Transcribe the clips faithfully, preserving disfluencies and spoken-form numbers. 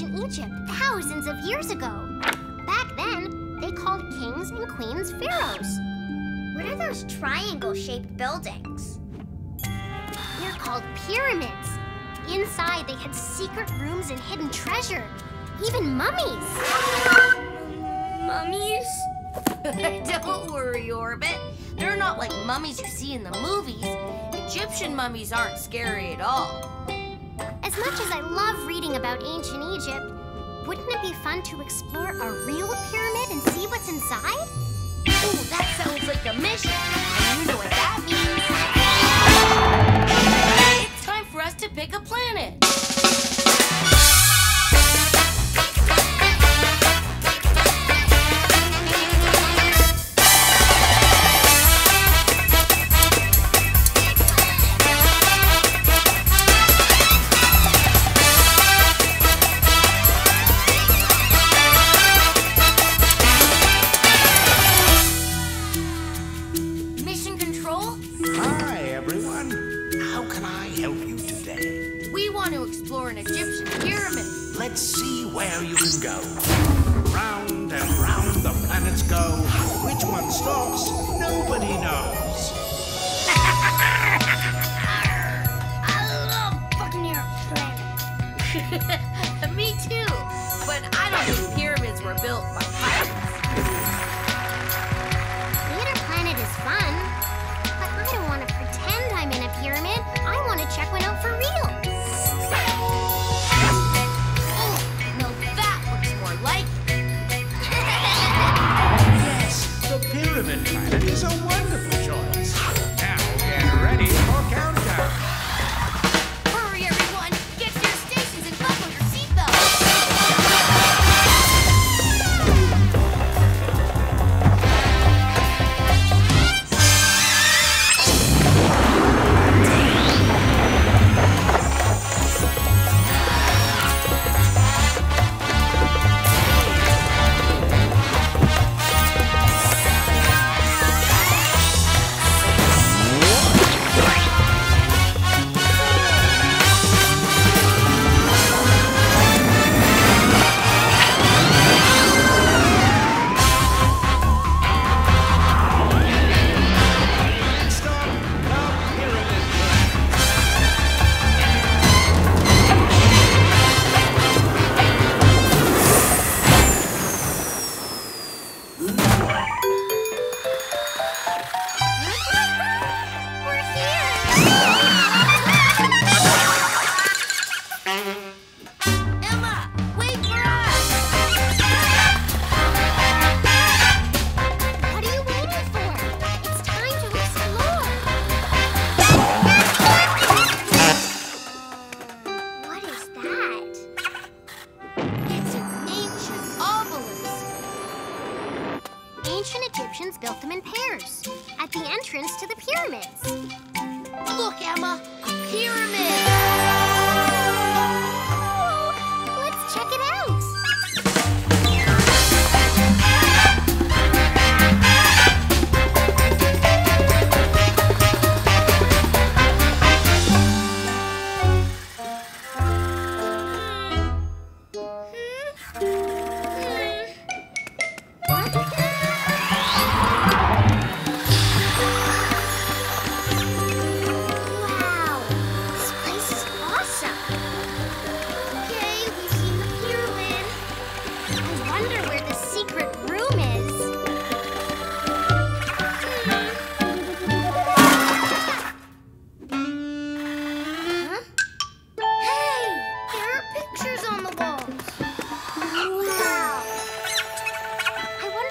ancient Egypt thousands of years ago. Back then, they called kings and queens pharaohs. What are those triangle-shaped buildings? They're called pyramids. Inside, they had secret rooms and hidden treasure. Even mummies. Mummies? Don't worry, Orbit. They're not like mummies you see in the movies. Egyptian mummies aren't scary at all. As much as I love reading about ancient Egypt, wouldn't it be fun to explore a real pyramid and see what's inside? Ooh, that sounds like a mission. And you know what that means. It's time for us to pick a planet.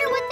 What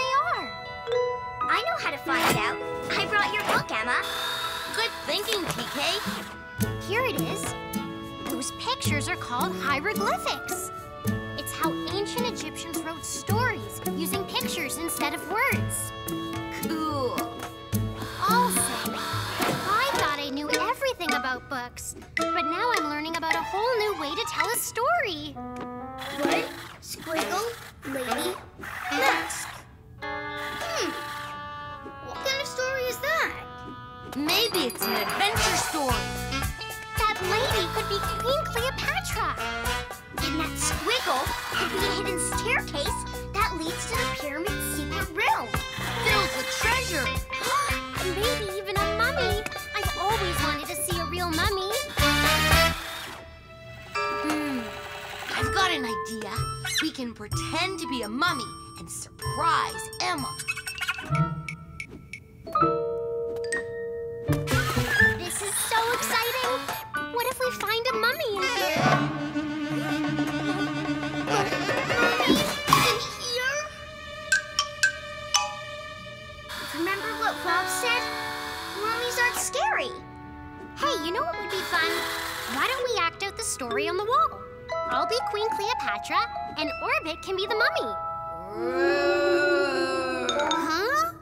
I've got an idea. We can pretend to be a mummy and surprise Emma. This is so exciting. What if we find a mummy? Mummy's in here? Remember what Rob said? Mummies aren't scary. Hey, you know what would be fun? Why don't we act out the story on the wall? I'll be Queen Cleopatra, and Orbit can be the mummy. Huh?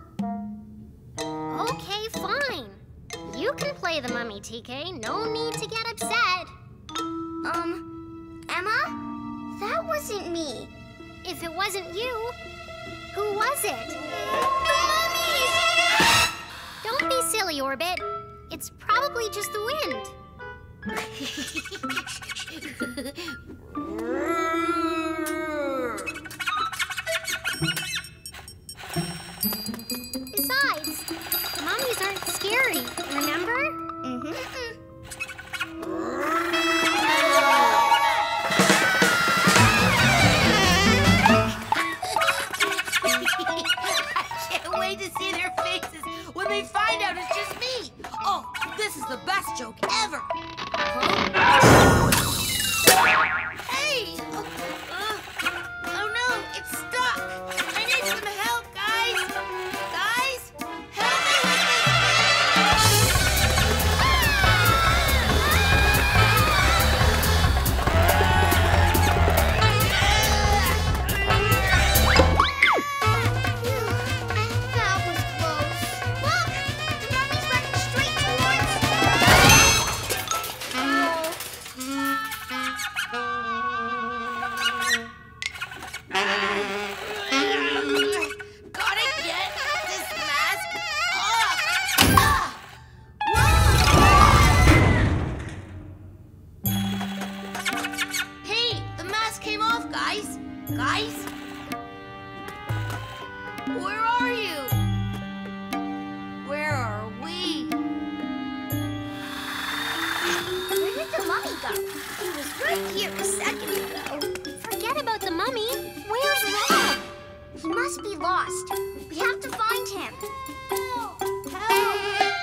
Okay, fine. You can play the mummy, T K. No need to get upset. Um, Emma? That wasn't me. If it wasn't you, who was it? The mummy! Don't be silly, Orbit. It's probably just the wind. Besides, mummies aren't scary, remember? Mm-hmm. Mm-mm. I can't wait to see their faces when they find out it's just me. Oh, this is the best joke ever. Hey! Uh, oh no, it's stuck! I need some help, guys! Guys? Help me! That was close. Look! The mummy's running straight towards us! Gotta get this mask off! Ah! Whoa! Hey, the mask came off, guys. Guys? Where are you? Where are we? Where did the mummy go? He was right here a second ago. Forget about the mummy. Where's Rob? He must be lost. We have to find him. Help! Help!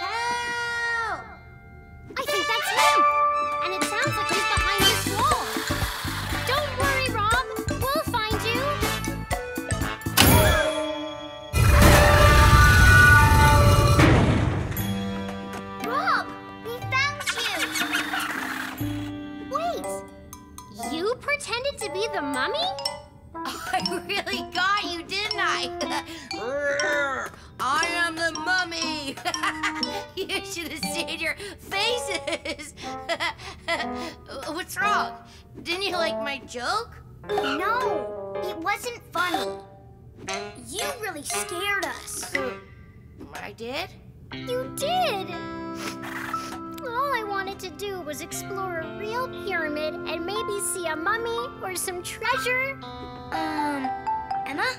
Help! I think that's him! And it sounds like he's behind this wall. Don't worry, Rob. We'll find you. Rob, we found you. Wait. You pretended to be the mummy? I really got you, didn't I? I am the mummy. You should have seen your faces. What's wrong? Didn't you like my joke? No, it wasn't funny. You really scared us. I did? You did! All I wanted to do was explore a real pyramid and maybe see a mummy or some treasure. Um, Emma?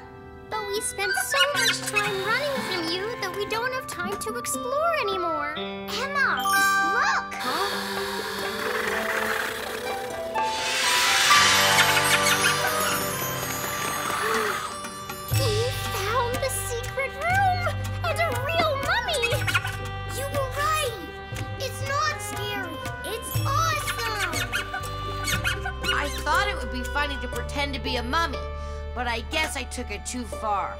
But we spent so much time running from you that we don't have time to explore anymore. Emma, look! We found the secret room and a real mummy! You were right! It's not scary, it's awesome! I thought it would be funny to pretend to be a mummy, but I guess I took it too far.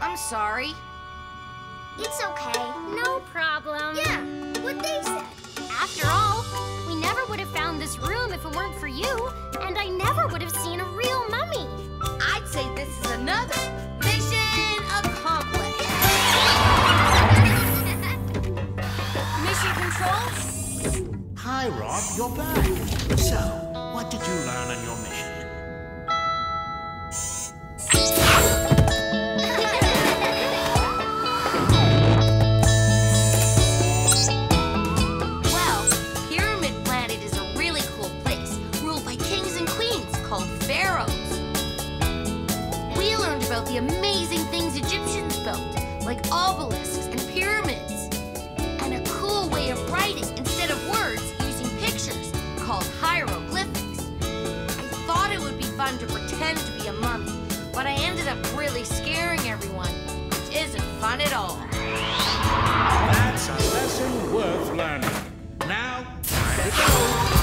I'm sorry. It's okay. No problem. Yeah, what they said. After all, we never would have found this room if it weren't for you, and I never would have seen a real mummy. I'd say this is another mission accomplished. Mission Control? Hi, Rob. You're back. So, what did you learn on your mission? Amazing things Egyptians built, like obelisks and pyramids, and a cool way of writing instead of words using pictures called hieroglyphics. I thought it would be fun to pretend to be a mummy, but I ended up really scaring everyone, which isn't fun at all. That's a lesson worth learning. Now, let's go.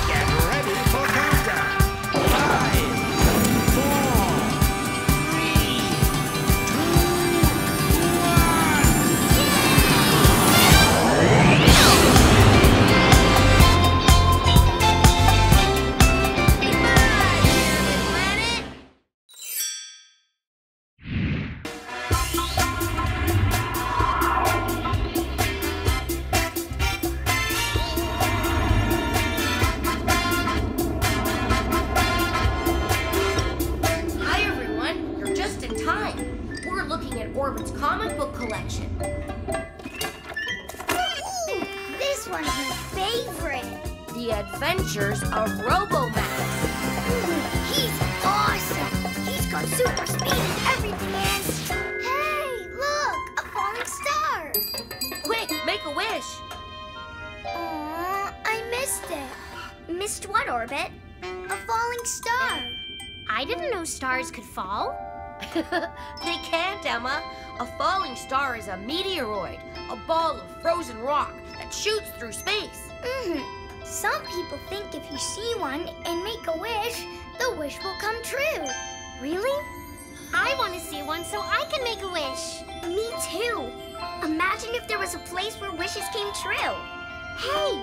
Get ready for countdown. Five, four, three, Orbit's comic book collection. Ooh, this one's my favorite. The Adventures of Robo-Max. Ooh, he's awesome. He's got super speed and everything else. Hey, look, a falling star. Quick, make a wish. Aw, I missed it. Missed what, Orbit? A falling star. I didn't know stars could fall. They can't, Emma. A falling star is a meteoroid, a ball of frozen rock that shoots through space. Mm-hmm. Some people think if you see one and make a wish, the wish will come true. Really? I want to see one so I can make a wish. Me too. Imagine if there was a place where wishes came true. Hey,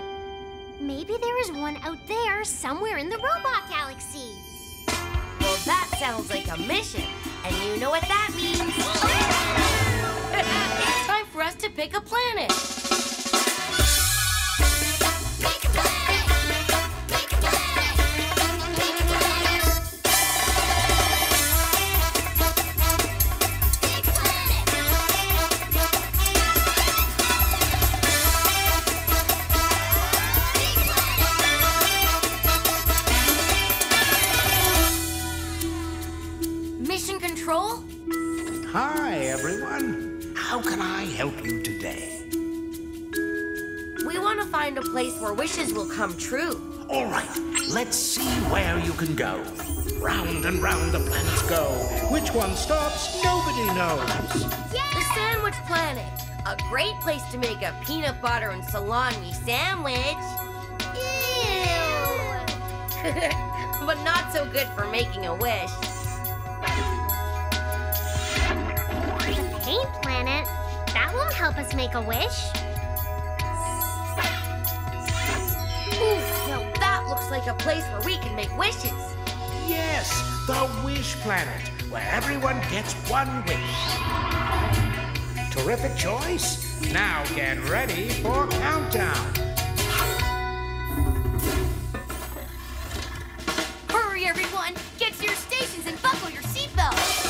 maybe there is one out there somewhere in the Robot Galaxy. Well, that sounds like a mission. And you know what that means. It's time for us to pick a planet. Pick a planet. Pick a planet. Pick a planet. Pick a planet. Pick a planet. Mission control. Hi, everyone. How can I help you today? We want to find a place where wishes will come true. All right, let's see where you can go. Round and round the planets go. Which one stops, nobody knows. Yay! The Sandwich Planet. A great place to make a peanut butter and salami sandwich. Ew! But not so good for making a wish. Paint Planet? That won't help us make a wish. Ooh, now that looks like a place where we can make wishes. Yes, the Wish Planet, where everyone gets one wish. Terrific choice. Now get ready for countdown. Hurry, everyone. Get to your stations and buckle your seatbelts.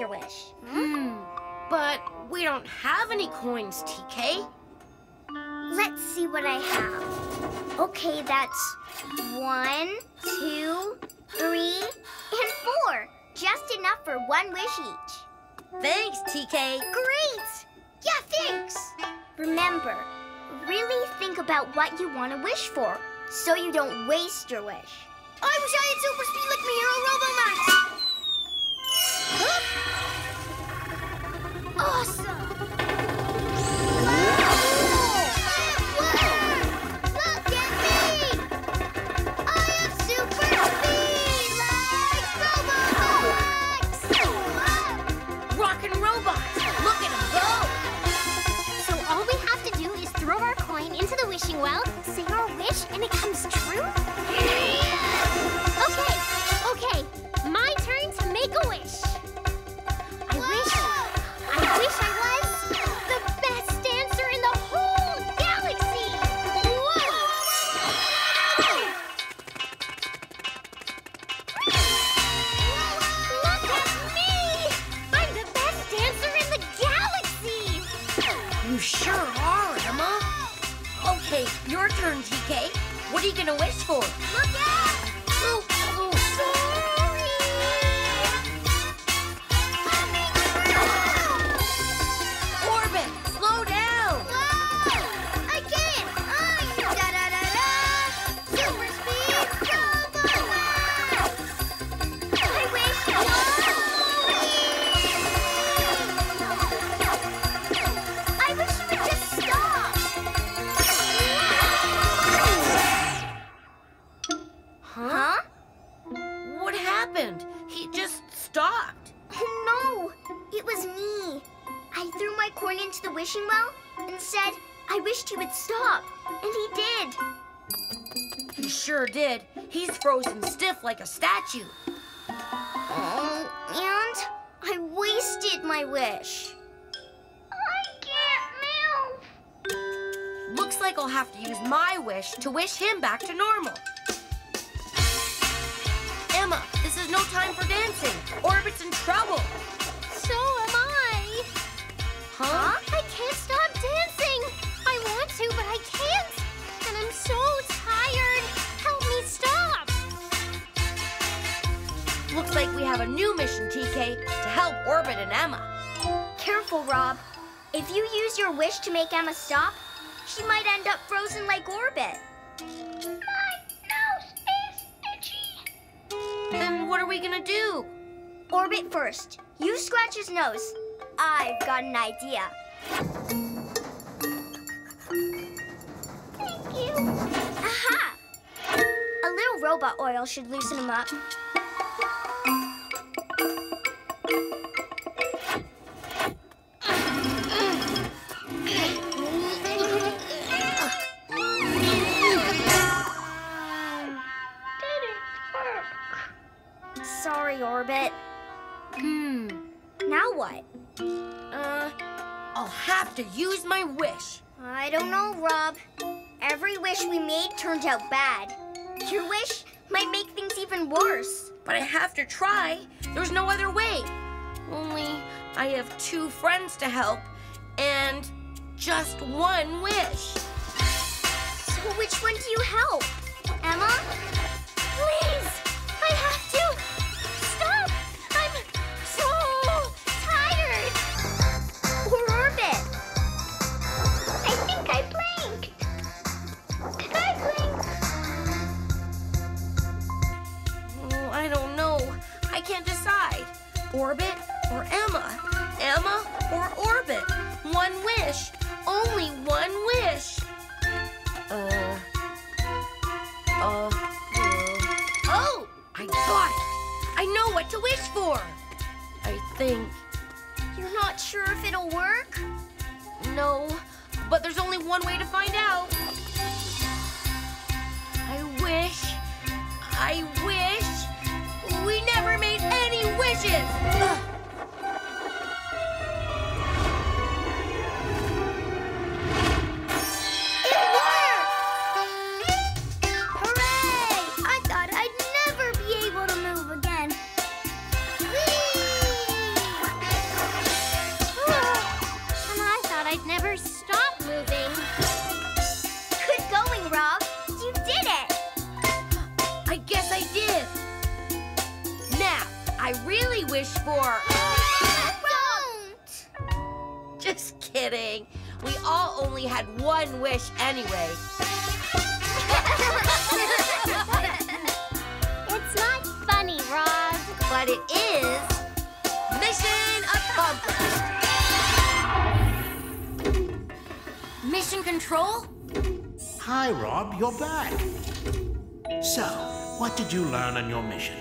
Your wish. Hmm. But we don't have any coins, T K. Let's see what I have. Okay, that's one, two, three, and four. Just enough for one wish each. Thanks, T K. Great! Yeah, thanks. Remember, really think about what you want to wish for so you don't waste your wish. I wish I had super speed like my hero Robo-Max! Huh? Awesome! Into the wishing well, say our wish, and it comes true? Okay, okay, my turn to make a wish. I Whoa. wish, I wish I was the best dancer in the whole galaxy. Whoa. Look at me! I'm the best dancer in the galaxy. You sure are, Emma. Okay, your turn, T K. What are you gonna wish for? Look out! Oh, oh, sorry! Coming through! Orbit, slow down! Whoa! I can't! I'm da-da-da-da! Super speed, Robo-Max! I wish Whoa. I wish you would just stop! Huh? What happened? He just stopped. No, it was me. I threw my coin into the wishing well and said I wished he would stop, and he did. He sure did. He's frozen stiff like a statue. Um, and I wasted my wish. I can't move. Looks like I'll have to use my wish to wish him back to normal. Emma, this is no time for dancing. Orbit's in trouble. So am I. Huh? I can't stop dancing. I want to, but I can't. And I'm so tired. Help me stop. Looks like we have a new mission, T K, to help Orbit and Emma. Careful, Rob. If you use your wish to make Emma stop, she might end up frozen like Orbit. Then what are we gonna do? Orbit first. You scratch his nose. I've got an idea. Thank you. Aha! A little robot oil should loosen him up. Orbit. Hmm. Now what? Uh, I'll have to use my wish. I don't know, Rob. Every wish we made turned out bad. Your wish might make things even worse. But I have to try. There's no other way. Only I have two friends to help and just one wish. So which one do you help? Emma? Please! I have to... Orbit or Emma? Emma or Orbit? One wish. Only one wish. Uh. Uh. Oh! I got it! I know what to wish for! I think... You're not sure if it'll work? No, but there's only one way to find out. I wish... I wish... We never made any wishes! Ugh. It worked! Hooray! I thought I'd never be able to move again. Whee! And I thought I'd never stop moving. Good going, Rob. You did it! I guess I did. Now, I really wish for... Don't! Just kidding. We all only had one wish anyway. control? Hi, Rob, you're back. So, what did you learn on your mission?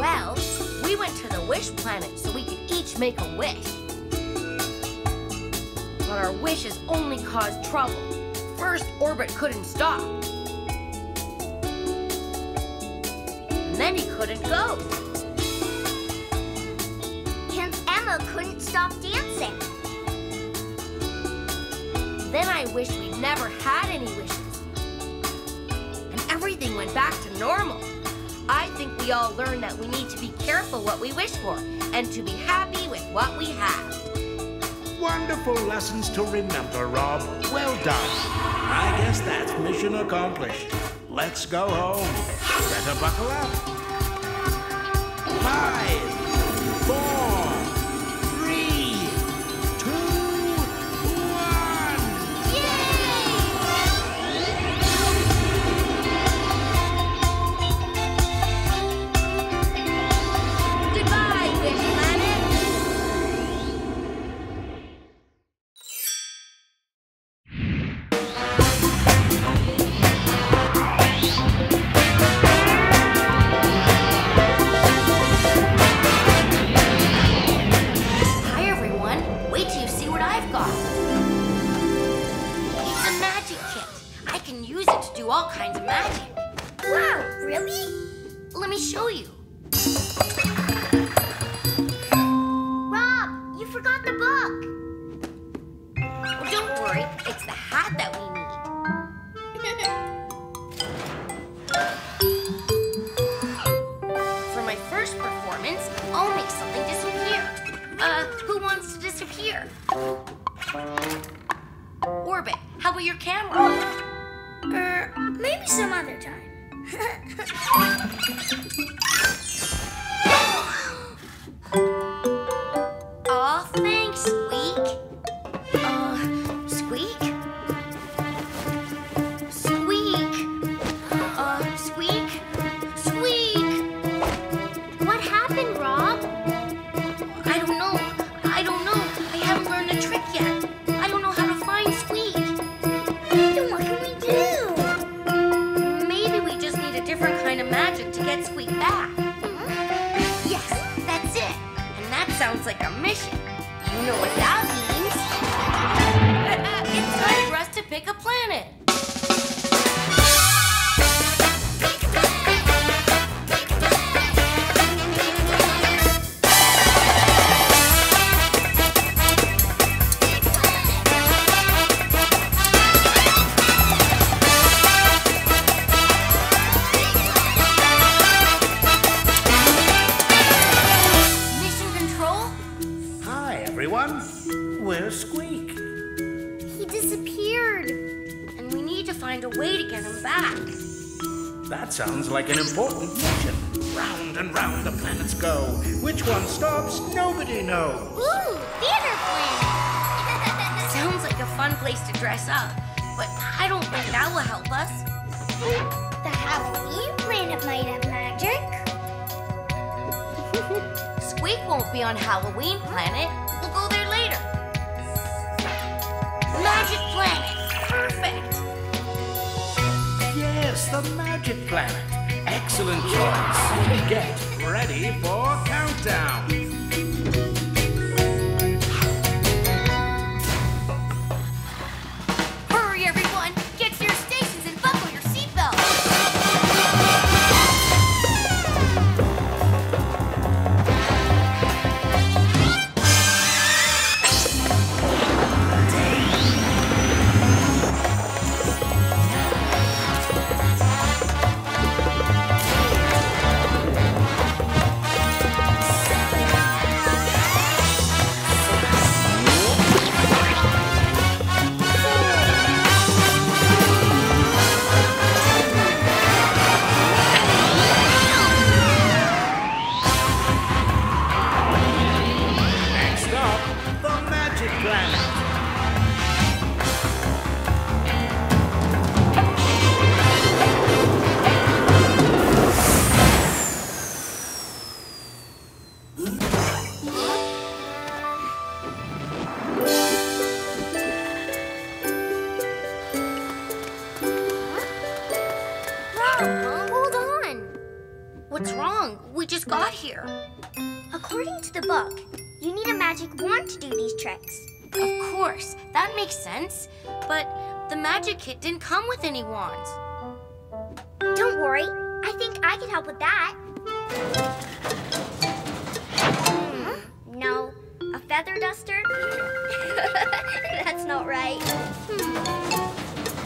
Well, we went to the Wish Planet so we could each make a wish. But our wishes only caused trouble. First, Orbit couldn't stop. And then he couldn't go. And Emma couldn't stop dancing. Then I wished we'd never had any wishes. And everything went back to normal. I think we all learned that we need to be careful what we wish for and to be happy with what we have. Wonderful lessons to remember, Rob. Well done. I guess that's mission accomplished. Let's go home. Better buckle up. Five, four, three, two, one. Yay! Goodbye, Wish Planet. All kinds of magic. Wow, really? Let me show you. Rob, you forgot the book. Oh, don't worry, it's the hat that we need. For my first performance, I'll make something disappear. Uh, who wants to disappear? Orbit, how about your camera? Uh, maybe some other time. Aw, thanks, Squeak. Uh, Squeak? Squeak. Uh, Squeak? Squeak! What happened, Rob? I don't know. I don't know. I haven't learned a trick yet. I don't know how to find Squeak. Then what can we do? Magic to get Squeak back. Mm-hmm. Yes, that's it. And that sounds like a mission. You know what that means. It's time for us to pick a planet. Where's Squeak? He disappeared. And we need to find a way to get him back. That sounds like an important mission. Round and round the planets go. Which one stops, nobody knows. Ooh, theater planet. Sounds like a fun place to dress up. But I don't think that will help us. The Halloween planet might have magic. Squeak won't be on Halloween planet. We'll go there later. Magic Planet! Perfect! Yes, the Magic Planet. Excellent choice. Get ready for countdown. Hurry, everyone! Get to your stations and buckle your seatbelts! Look, you need a magic wand to do these tricks. Of course, that makes sense. But the magic kit didn't come with any wands. Don't worry, I think I can help with that. Hmm, no, a feather duster? That's not right. Hmm.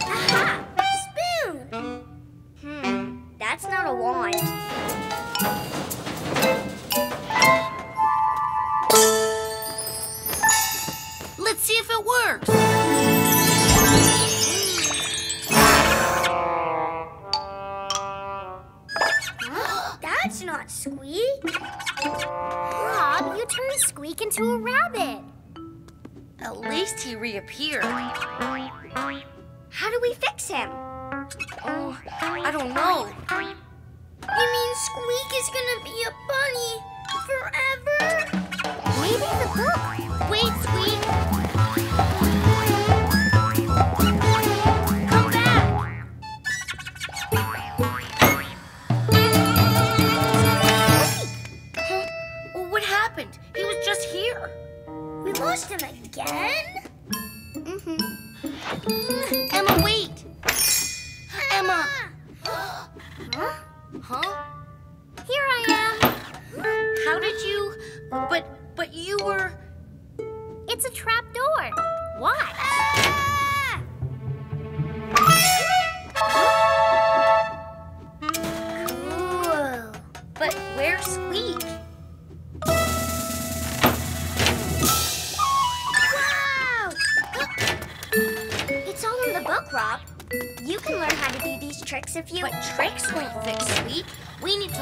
Aha, spoon! Hmm, that's not a wand. Let's see if it works. That's not Squeak. Rob, you turned Squeak into a rabbit. At least he reappeared. How do we fix him? Oh, I don't know. You mean Squeak is gonna be a bunny forever? Maybe the book. Wait, Squeak. Trick. It's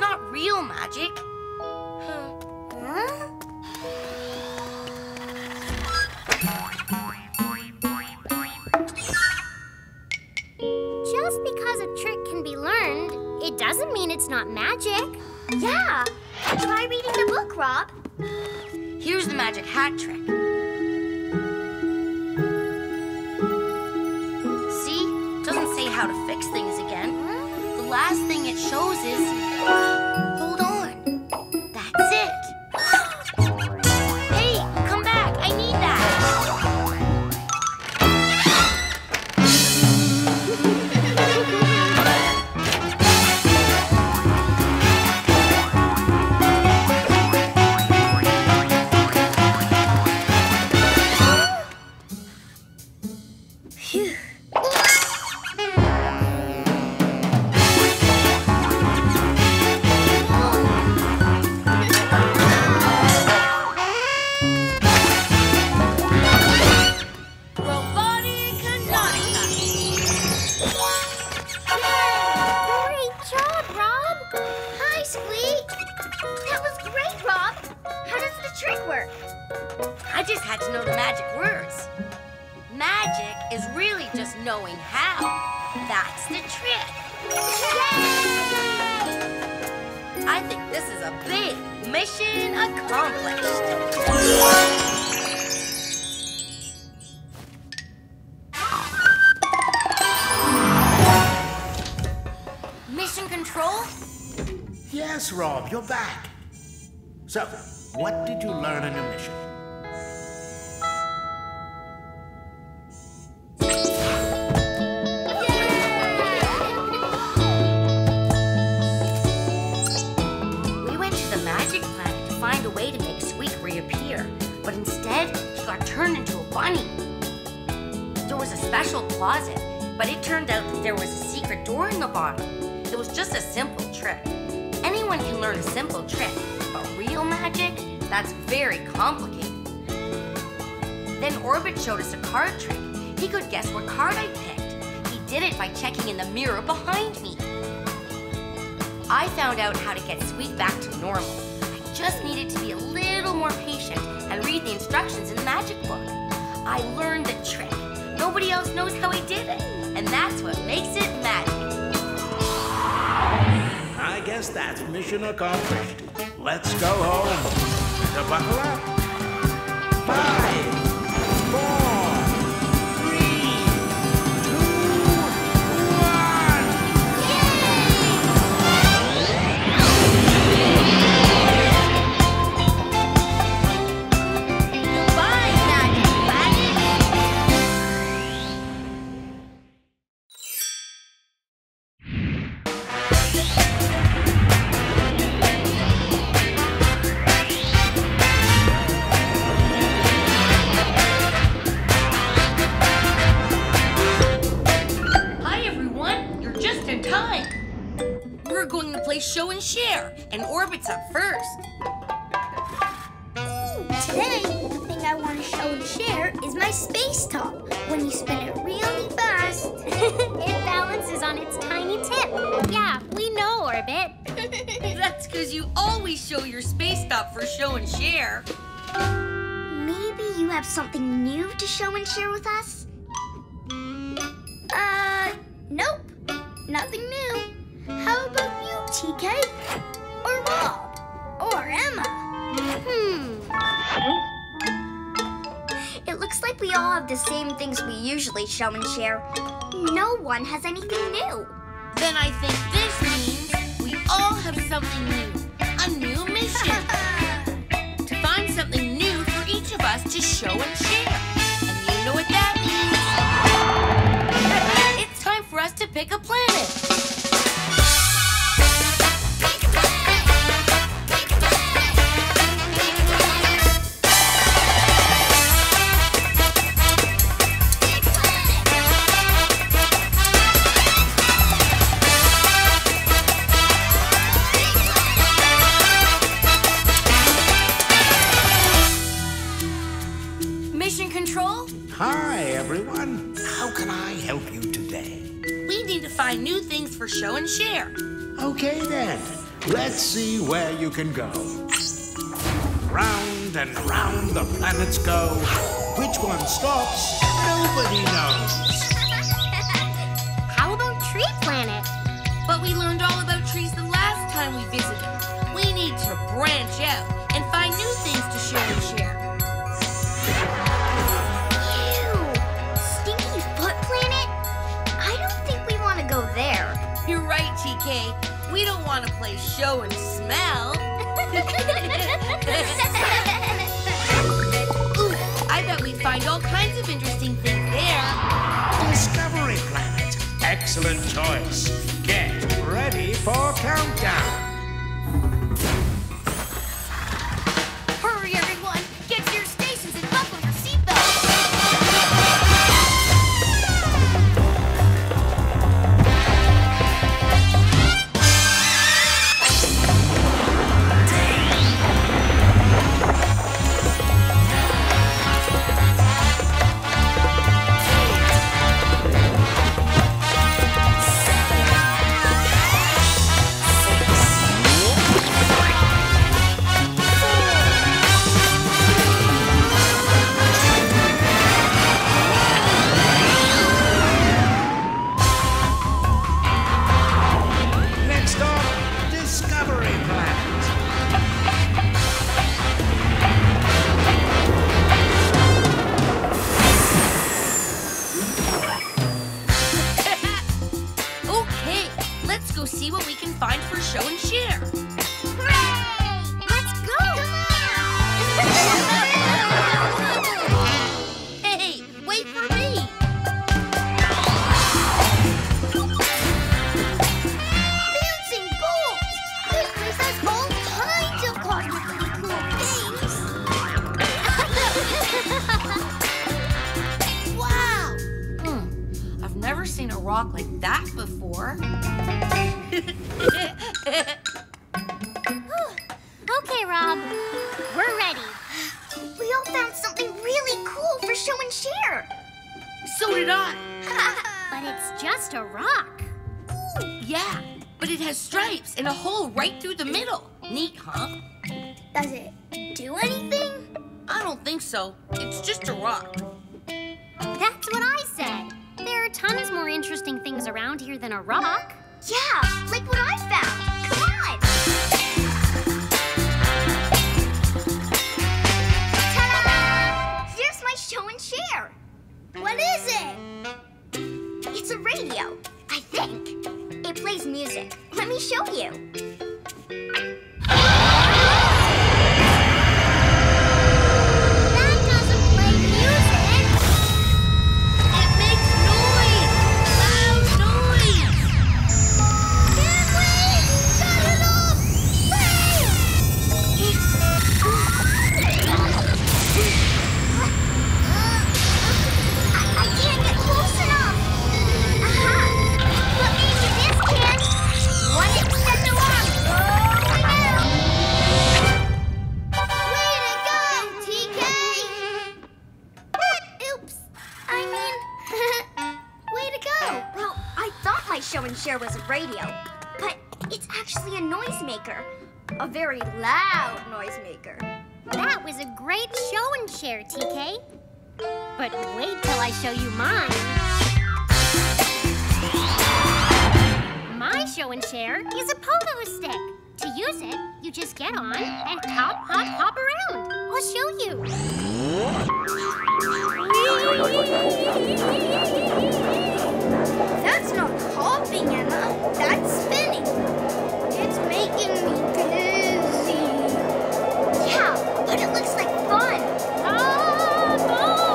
not real magic. Huh. Huh? Just because a trick can be learned, it doesn't mean it's not magic. Yeah. Try reading the book, Rob. Here's the magic hat trick. See? Doesn't say how to fix things again. The last thing it shows is, hold on, that's it. Hey, come back, I need that. Phew. just had to know the magic words. Magic is really just knowing how. That's the trick. Yay! I think this is a big mission accomplished. Yes, Rob, you're back. So, what did you learn on your mission? We went to the magic planet to find a way to make Squeak reappear, but instead, she got turned into a bunny. There was a special closet, but it turned out that there was a secret door in the bottom. It was just a simple trick. Anyone can learn a simple trick, but real magic, that's very complicated. Then Orbit showed us a card trick. He could guess what card I picked. He did it by checking in the mirror behind me. I found out how to get Squeak back to normal. I just needed to be a little more patient and read the instructions in the magic book. I learned the trick. Nobody else knows how he did it, and that's what makes it magic. I guess that's mission accomplished. Let's go home. So buckle up. Five, four, three, two, one. Yay! Bye, Magic Planet. Show and share, and Orbit's up first. Today, the thing I want to show and share is my space top. When you spin it really fast, it balances on its tiny tip. Yeah, we know, Orbit. That's because you always show your space top for show and share. Maybe you have something new to show and share with us? Uh, nope. Nothing new. How about you, T K? Or Rob? Or Emma? Hmm. It looks like we all have the same things we usually show and share. No one has anything new. Then I think this means we all have something new. A new mission. To find something new for each of us to show and share. And you know what that means. It's time for us to pick a planet. New things for show and share. Okay then, let's see where you can go. Round and round the planets go. Which one stops? Nobody knows. How about Tree Planet? But we learned all about trees the last time we visited. We need to branch out and find new things to show and share. T K, we don't want to play show and smell. Ooh, I bet we'd find all kinds of interesting things there. Discovery Planet. Excellent choice. Get ready for countdown. Hurry, everyone. Get to your stations and buckle your rock like that before. Okay, Rob. We're ready. We all found something really cool for show and share. So did I. But it's just a rock. Ooh. Yeah, but it has stripes and a hole right through the middle. Neat, huh? Does it do anything? I don't think so. It's just a rock. That's what I said. There are tons more interesting things around here than a rock. Yeah, like what I found. Come on! Ta-da! Here's my show and share. What is it? It's a radio, I think. It plays music. Let me show you. Share was a radio, but it's actually a noisemaker. A very loud noisemaker. That was a great show and share, T K. But wait till I show you mine. My show and share is a pogo stick. To use it, you just get on and hop, hop, hop around. I'll show you. That's not hopping, Emma. That's spinning. It's making me dizzy. Yeah, but it looks like fun. Ah, fun! Oh.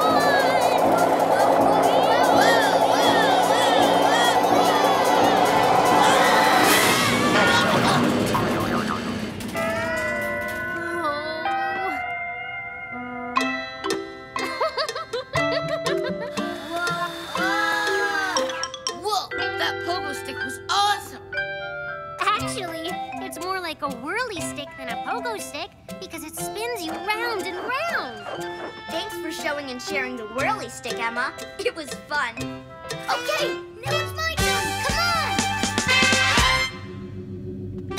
It's more like a whirly stick than a pogo stick because it spins you round and round. Thanks for showing and sharing the whirly stick, Emma. It was fun. Okay, now it's my turn.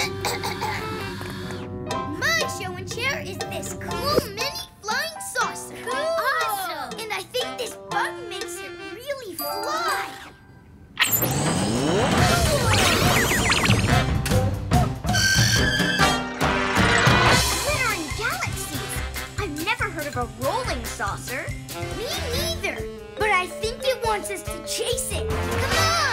Come on! My show and share is this cool mini flying saucer. Cool. Awesome! And I think this bug makes it really fly. A rolling saucer? Me neither, but I think it wants us to chase it. Come on!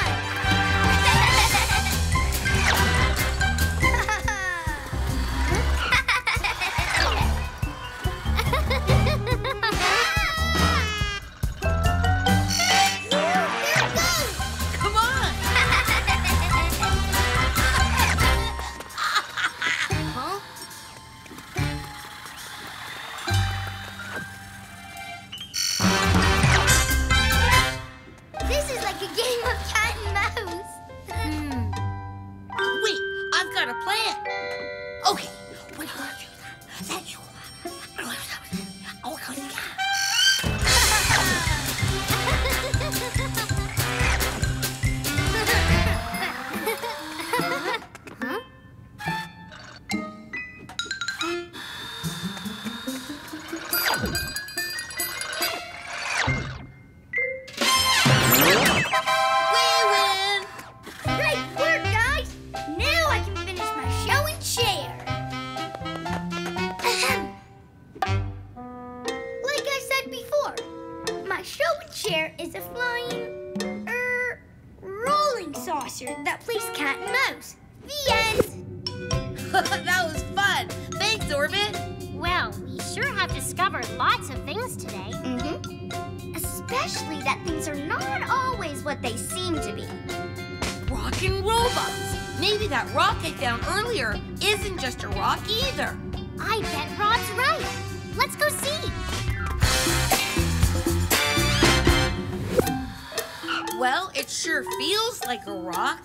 Well, it sure feels like a rock.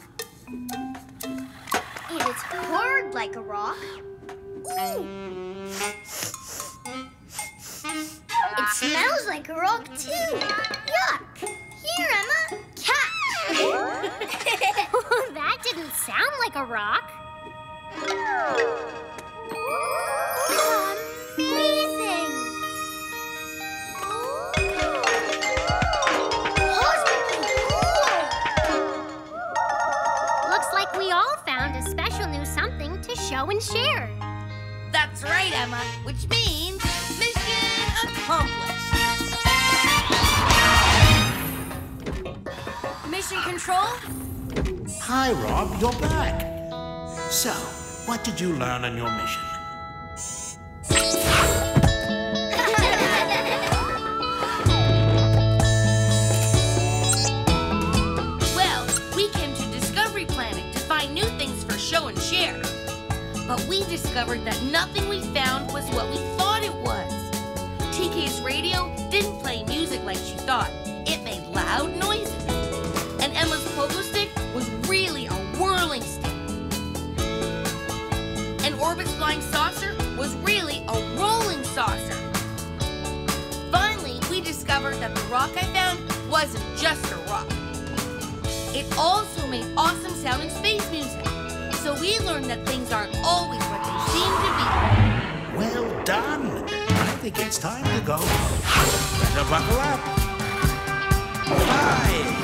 And it's hard like a rock. Ooh! It smells like a rock, too. Yuck! Here, Emma. Catch! That didn't sound like a rock. Amazing! Looks like we all found a special new something to show and share. That's right, Emma, which means mission accomplished. Mission Control? Hi, Rob, you're back. So, what did you learn on your mission? Well, we came to Discovery Planet to find new things for show and share. But we discovered that nothing we found was what we thought it was. T K's radio didn't play music like she thought. It made loud noises. And Emma's pogo stick was really a whirling stick. And Orbit's flying saucer was really a rolling saucer. Finally, we discovered that the rock I found wasn't just a rock. It also made awesome sounding space music. So we learned that things aren't always what they seem to be. Well done. I think it's time to go. Better buckle up. Bye.